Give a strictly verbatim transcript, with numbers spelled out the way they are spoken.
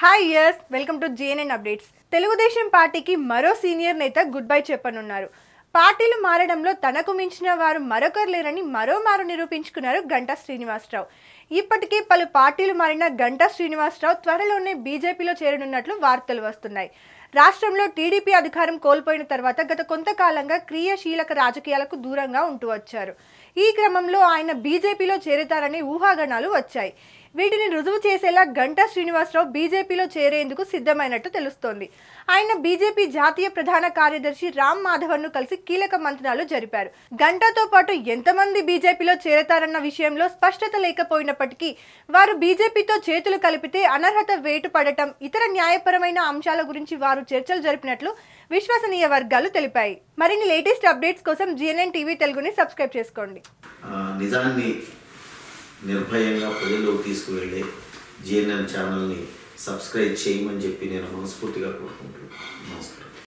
Hi yes, welcome to G N N Updates. Telugu Desam Party ki maro senior neta goodbye cheppanunaru. పార్టీలు మారడంలో తనకు మించిన వారు మరొకరు లేరని మరోమారు నిరూపించుకున్నారు గంటా శ్రీనివాసరావు. ఇప్పటికే పలు పార్టీలు మారిన గంటా శ్రీనివాసరావు త్వరలోనే బీజేపీలో చేరనున్నట్లు వార్తలు వస్తున్నాయి. రాష్ట్రంలో టీడీపీ అధికారం కోల్పోయిన తర్వాత గత కొంతకాలంగా క్రియాశీలక రాజకీయాలకు దూరంగా ఉంటూ వచ్చారు. ఈ క్రమంలో ఆయన బీజేపీలో చేరతారని ఊహాగానాలు వచ్చాయి. వీటిని రుజువు చేసేలా గంటా శ్రీనివాసరావు బీజేపీలో చేరేందుకు సిద్ధమైనట్టు తెలుస్తోంది. ఆయన బీజేపీ జాతీయ ప్రధాన కార్యదర్శి రామ్ మాధవన్ను కలిసి కీలక మంతనాలు జరిపారు. గంటాతో పాటు ఎంతమంది బీజేపీలో చేరతారన్న విషయంలో స్పష్టత లేకపోయినప్పటికీ వారు బీజేపీతో చేతులు కలిపితే అనర్హత వేటు పడటం, ఇతర న్యాయపరమైన అంశాల గురించి వారు చర్చలు జరిపినట్లు విశ్వసనీయ వర్గాలు తెలిపాయి. మరిన్ని లేటెస్ట్ అప్డేట్స్ కోసం జీఎన్ఎన్ టీవీ తెలుగుని సబ్స్క్రైబ్ చేసుకోండి. నిర్భయంగా ప్రజల్లోకి తీసుకువెళ్ళే జీఎన్ఎన్ ఛానల్ని సబ్స్క్రైబ్ చేయమని చెప్పి నేను మనస్ఫూర్తిగా కోరుకుంటున్నాను. నమస్కారం.